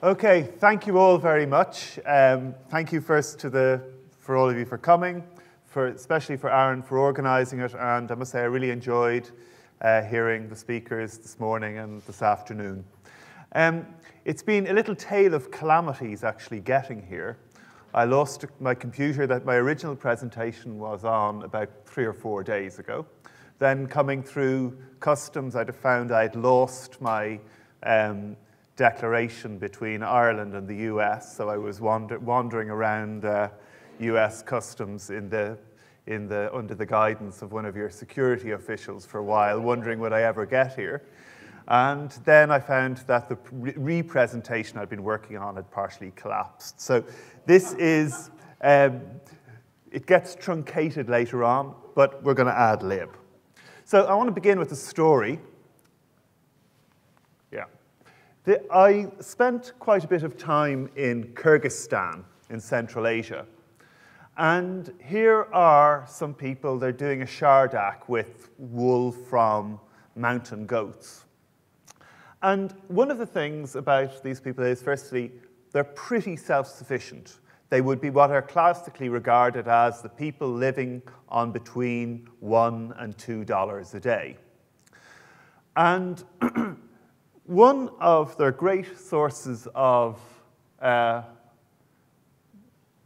Okay, thank you all very much. Thank you first for all of you for coming, especially for Aaron for organising it, and I must say I really enjoyed hearing the speakers this morning and this afternoon. It's been a little tale of calamities actually getting here. I lost my computer that my original presentation was on about 3 or 4 days ago. Then coming through customs, I'd found I'd lost my declaration between Ireland and the US, so I was wandering around US customs under the guidance of one of your security officials for a while, wondering would I ever get here. And then I found that the re-presentation I'd been working on had partially collapsed. So this is, it gets truncated later on, but we're going to ad lib. So I want to begin with a story. I spent quite a bit of time in Kyrgyzstan in Central Asia. And here are some people, they're doing a shardak with wool from mountain goats. And one of the things about these people is, firstly, they're pretty self-sufficient. They would be what are classically regarded as the people living on between $1 and $2 a day. And one of their great sources of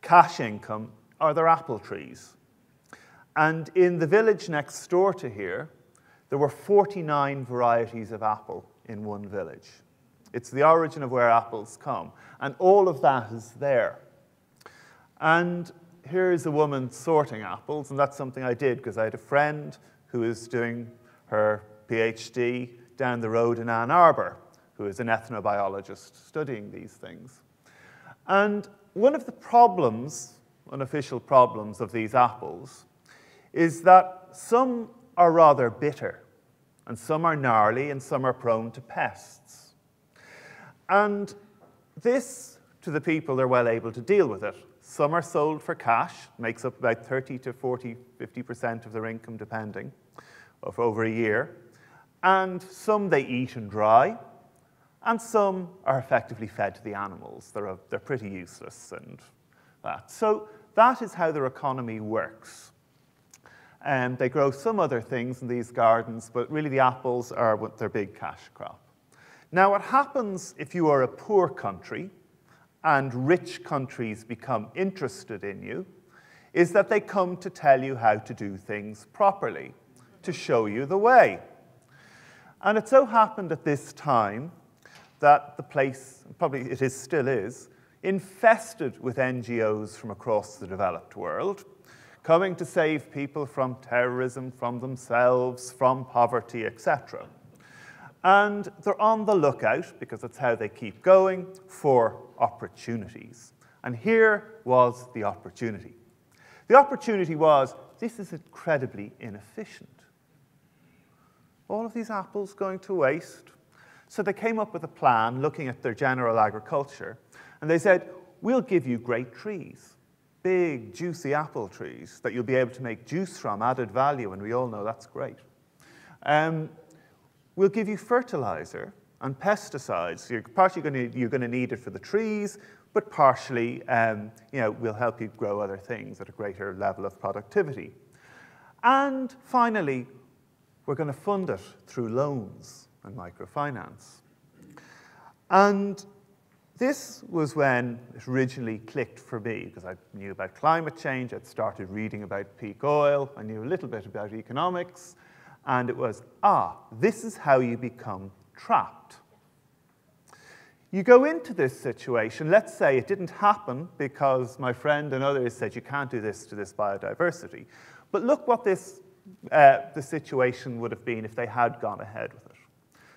cash income are their apple trees. And in the village next door to here, there were 49 varieties of apple in one village. It's the origin of where apples come. And all of that is there. And here's a woman sorting apples. And that's something I did, because I had a friend who was doing her PhD down the road in Ann Arbor, who is an ethnobiologist studying these things. And one of the problems, unofficial problems, of these apples is that some are rather bitter, and some are gnarly, and some are prone to pests. And this, to the people, they're well able to deal with it. Some are sold for cash, makes up about 30 to 40, 50% of their income, depending, of over a year. And some they eat and dry, and some are effectively fed to the animals. They're pretty useless and that. So that is how their economy works. And they grow some other things in these gardens, but really the apples are what their big cash crop. Now what happens if you are a poor country and rich countries become interested in you is that they come to tell you how to do things properly, to show you the way. And it so happened at this time that the place, probably it is, still is, infested with NGOs from across the developed world, coming to save people from terrorism, from themselves, from poverty, etc. And they're on the lookout, because that's how they keep going, for opportunities. And here was the opportunity. The opportunity was, this is incredibly inefficient. All of these apples going to waste. So they came up with a plan looking at their general agriculture, and they said, we'll give you great trees, big, juicy apple trees that you'll be able to make juice from, added value, and we all know that's great. We'll give you fertilizer and pesticides. You're partially going to need it for the trees, but partially we'll help you grow other things at a greater level of productivity. And finally, we're going to fund it through loans and microfinance. And this was when it originally clicked for me, because I knew about climate change, I'd started reading about peak oil, I knew a little bit about economics, and it was, this is how you become trapped. You go into this situation, let's say it didn't happen because my friend and others said you can't do this to this biodiversity, but look what this the situation would have been if they had gone ahead with it.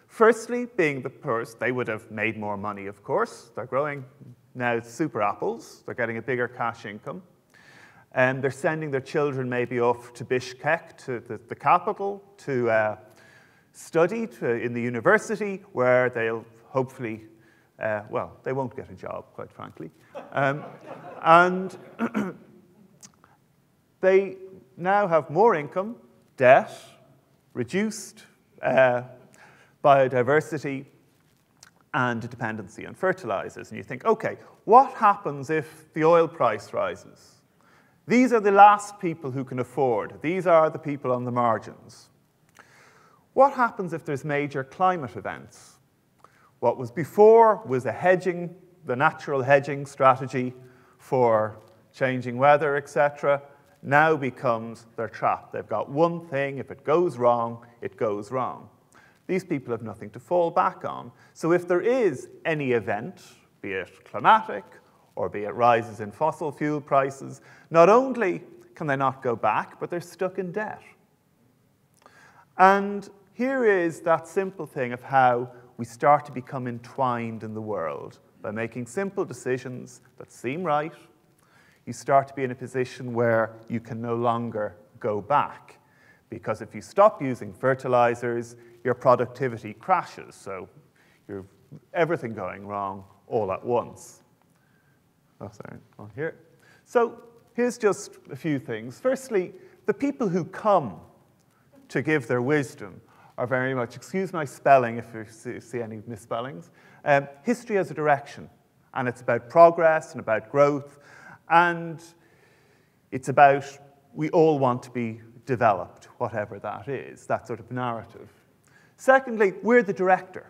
Firstly, being the poorest, they would have made more money, of course. They're growing now super apples. They're getting a bigger cash income. And they're sending their children maybe off to Bishkek, to the capital, to study in the university, where they'll hopefully, they won't get a job, quite frankly. And they now have more income, debt, reduced biodiversity, and a dependency on fertilizers. And you think, okay, what happens if the oil price rises? These are the last people who can afford. These are the people on the margins. What happens if there's major climate events? What was before was a hedging, the natural hedging strategy for changing weather, etc. Now becomes they're trapped. They've got one thing. If it goes wrong, it goes wrong. These people have nothing to fall back on. So if there is any event, be it climatic or be it rises in fossil fuel prices, not only can they not go back, but they're stuck in debt. And here is that simple thing of how we start to become entwined in the world. By making simple decisions that seem right, you start to be in a position where you can no longer go back. Because if you stop using fertilizers, your productivity crashes. So you're everything going wrong all at once. Oh, sorry, on here. So here's just a few things. Firstly, the people who come to give their wisdom are very much, excuse my spelling if you see any misspellings, history as a direction. And it's about progress and about growth. And it's about we all want to be developed, whatever that is, that sort of narrative. Secondly, we're the director.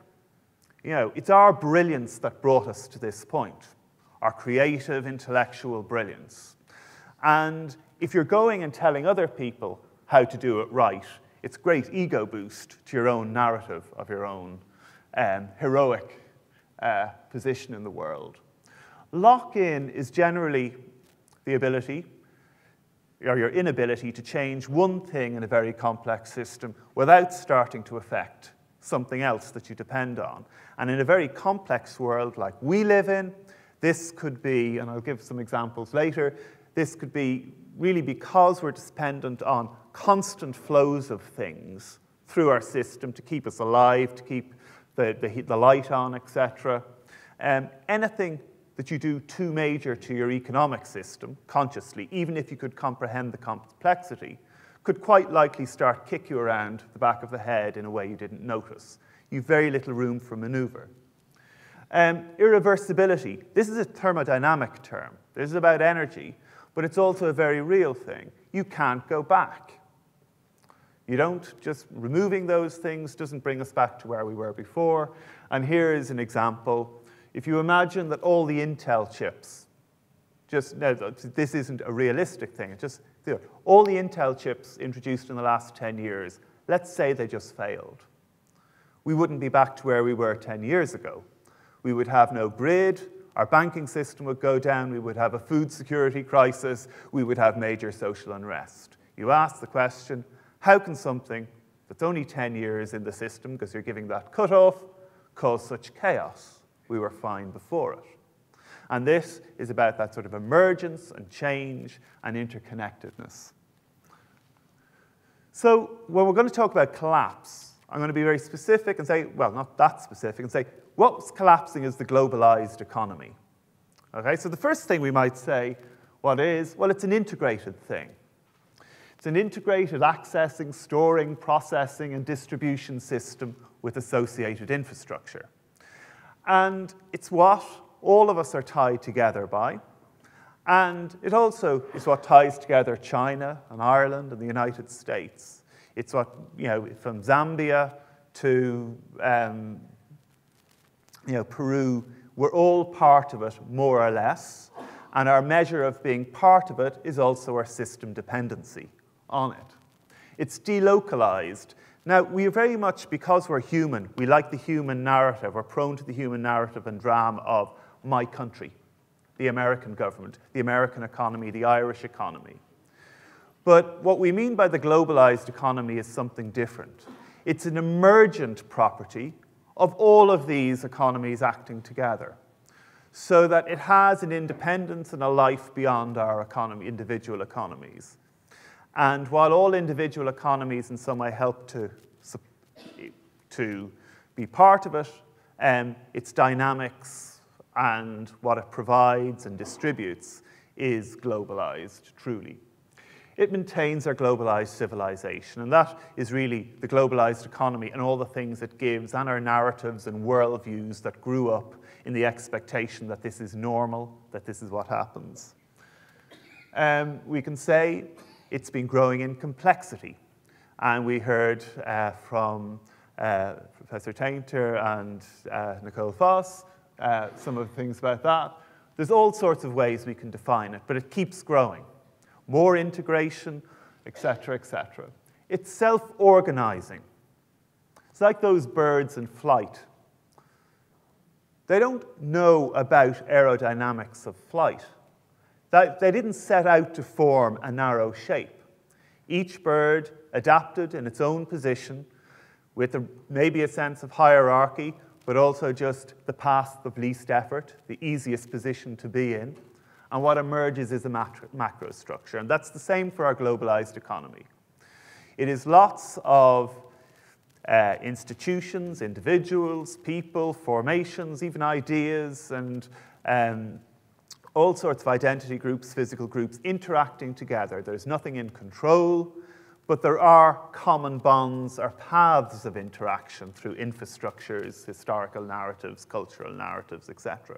You know, it's our brilliance that brought us to this point, our creative intellectual brilliance. And if you're going and telling other people how to do it right, it's great ego boost to your own narrative of your own heroic position in the world. Lock-in is generally the ability or your inability to change one thing in a very complex system without starting to affect something else that you depend on. And in a very complex world like we live in, this could be, and I'll give some examples later, this could be really because we're dependent on constant flows of things through our system to keep us alive, to keep the light on, etc. Anything that you do too major to your economic system, consciously, even if you could comprehend the complexity, could quite likely start kick you around the back of the head in a way you didn't notice. You've very little room for maneuver. Irreversibility. This is a thermodynamic term. This is about energy, but it's also a very real thing. You can't go back. You don't, just removing those things doesn't bring us back to where we were before. And here is an example. If you imagine that all the Intel chips, just no, this isn't a realistic thing, just all the Intel chips introduced in the last 10 years, let's say they just failed. We wouldn't be back to where we were 10 years ago. We would have no grid, our banking system would go down, we would have a food security crisis, we would have major social unrest. You ask the question, how can something that's only 10 years in the system, because you're giving that cutoff, cause such chaos? We were fine before it. And this is about that sort of emergence and change and interconnectedness. So when we're going to talk about collapse, I'm going to be very specific and say, well, not that specific, and say, what's collapsing is the globalized economy. Okay, so the first thing we might say, what is? Well, it's an integrated thing. It's an integrated accessing, storing, processing, and distribution system with associated infrastructure. And it's what all of us are tied together by. And it also is what ties together China and Ireland and the United States. It's what, you know, from Zambia to Peru, we're all part of it, more or less. And our measure of being part of it is also our system dependency on it. It's delocalized. Now, we very much, because we're human, we like the human narrative. We're prone to the human narrative and drama of my country, the American government, the American economy, the Irish economy. But what we mean by the globalized economy is something different. It's an emergent property of all of these economies acting together, so that it has an independence and a life beyond our economy, individual economies. And while all individual economies in some way help to be part of it, its dynamics and what it provides and distributes is globalized, truly. It maintains our globalized civilization, and that is really the globalized economy and all the things it gives and our narratives and worldviews that grew up in the expectation that this is normal, that this is what happens. We can say it's been growing in complexity, and we heard from Professor Tainter and Nicole Foss some of the things about that. There's all sorts of ways we can define it, but it keeps growing. More integration, et cetera, et cetera. It's self-organizing. It's like those birds in flight. They don't know about aerodynamics of flight. They didn't set out to form a narrow shape. Each bird adapted in its own position with maybe a sense of hierarchy, but also just the path of least effort, the easiest position to be in. And what emerges is a macro structure. And that's the same for our globalized economy. It is lots of institutions, individuals, people, formations, even ideas, and all sorts of identity groups, physical groups interacting together. There's nothing in control, but there are common bonds or paths of interaction through infrastructures, historical narratives, cultural narratives, etc.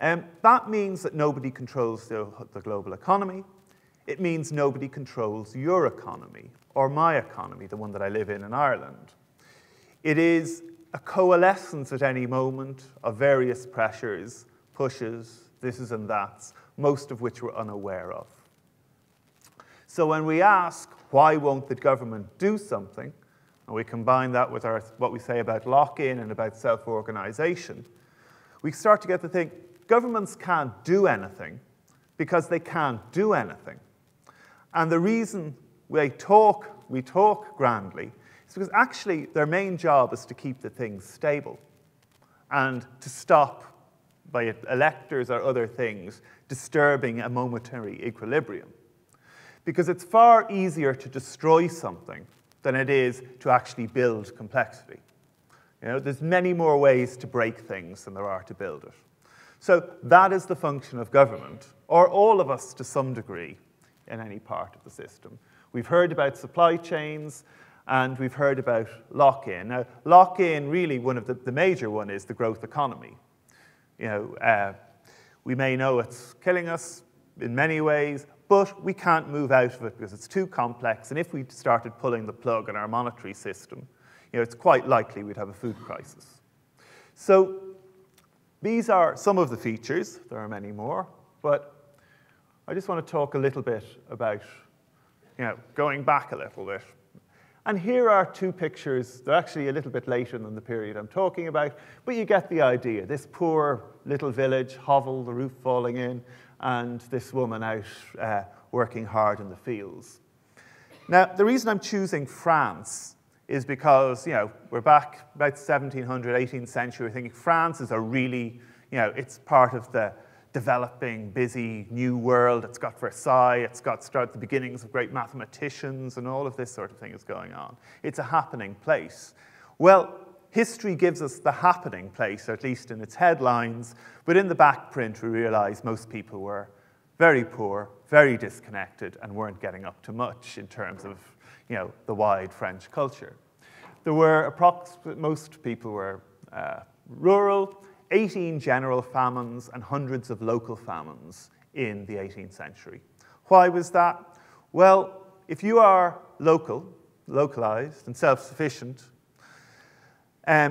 That means that nobody controls the global economy. It means nobody controls your economy or my economy, the one that I live in Ireland. It is a coalescence at any moment of various pressures, pushes, thises and that's, most of which we're unaware of. So when we ask, why won't the government do something, and we combine that with what we say about lock-in and about self-organization, we start to get the thing, governments can't do anything because they can't do anything. And the reason we talk grandly is because actually their main job is to keep the things stable and to stop, by electors or other things, disturbing a momentary equilibrium. Because it's far easier to destroy something than it is to actually build complexity. You know, there's many more ways to break things than there are to build it. So that is the function of government, or all of us to some degree in any part of the system. We've heard about supply chains, and we've heard about lock-in. Now, lock-in, really, one of the major one is the growth economy. You know, we may know it's killing us in many ways, but we can't move out of it because it's too complex, and if we started pulling the plug on our monetary system, you know, it's quite likely we'd have a food crisis. So these are some of the features. There are many more, but I just want to talk a little bit about, you know, going back a little bit. And here are two pictures. They're actually a little bit later than the period I'm talking about, but you get the idea. This poor little village, hovel, the roof falling in, and this woman out working hard in the fields. Now, the reason I'm choosing France is because, you know, we're back about 1700, 18th century, thinking France is a really, you know, it's part of the developing, busy, new world. It's got Versailles, it's got the beginnings of great mathematicians, and all of this sort of thing is going on. It's a happening place. Well, history gives us the happening place, at least in its headlines, but in the back print we realize most people were very poor, very disconnected, and weren't getting up to much in terms of, you know, the wide French culture. There were approximately, most people were rural, 18 general famines and hundreds of local famines in the 18th century. Why was that? Well, if you are local, localized and self-sufficient,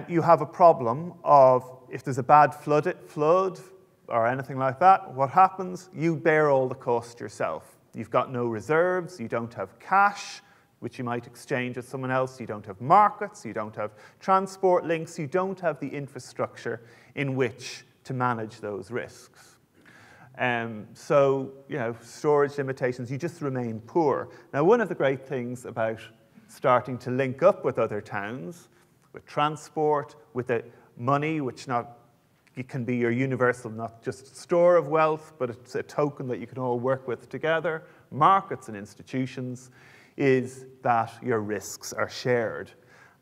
you have a problem of, if there's a bad flood or anything like that, what happens? You bear all the cost yourself. You've got no reserves, you don't have cash, which you might exchange with someone else. You don't have markets, you don't have transport links, you don't have the infrastructure in which to manage those risks. So, you know, storage limitations, you just remain poor. Now, one of the great things about starting to link up with other towns, with transport, with the money, which it can be your universal, not just store of wealth, but it's a token that you can all work with together, markets and institutions, is that your risks are shared.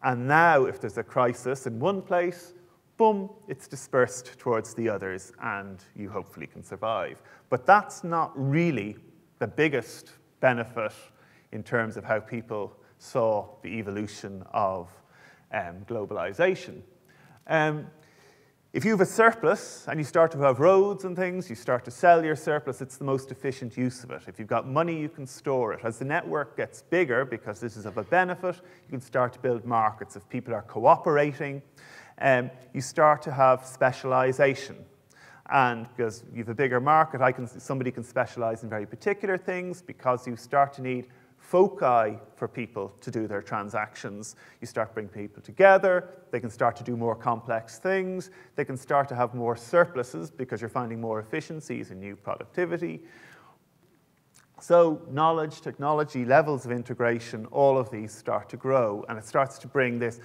And now, if there's a crisis in one place, boom, it's dispersed towards the others, and you hopefully can survive. But that's not really the biggest benefit in terms of how people saw the evolution of globalization. If you have a surplus and you start to have roads and things, you start to sell your surplus, it's the most efficient use of it. If you've got money, you can store it. As the network gets bigger, because this is of a benefit, you can start to build markets. If people are cooperating, you start to have specialization. And because you have a bigger market, somebody can specialize in very particular things, because you start to need foci for people to do their transactions. You start to bring people together, they can start to do more complex things, they can start to have more surpluses because you're finding more efficiencies and new productivity. So knowledge, technology, levels of integration, all of these start to grow, and it starts to bring this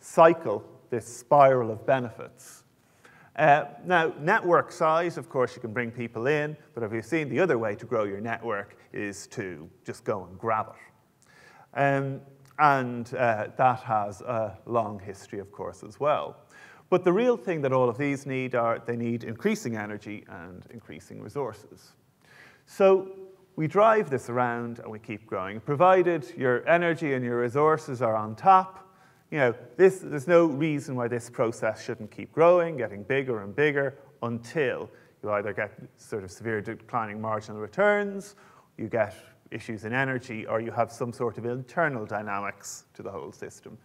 cycle, this spiral of benefits. Now, network size, of course, you can bring people in, but as we've seen, the other way to grow your network is to just go and grab it. That has a long history, of course, as well. But the real thing that all of these need are, they need increasing energy and increasing resources. So we drive this around and we keep growing. Provided your energy and your resources are on top, you know, there's no reason why this process shouldn't keep growing, getting bigger and bigger, until you either get sort of severe declining marginal returns, you get issues in energy, or you have some sort of internal dynamics to the whole system.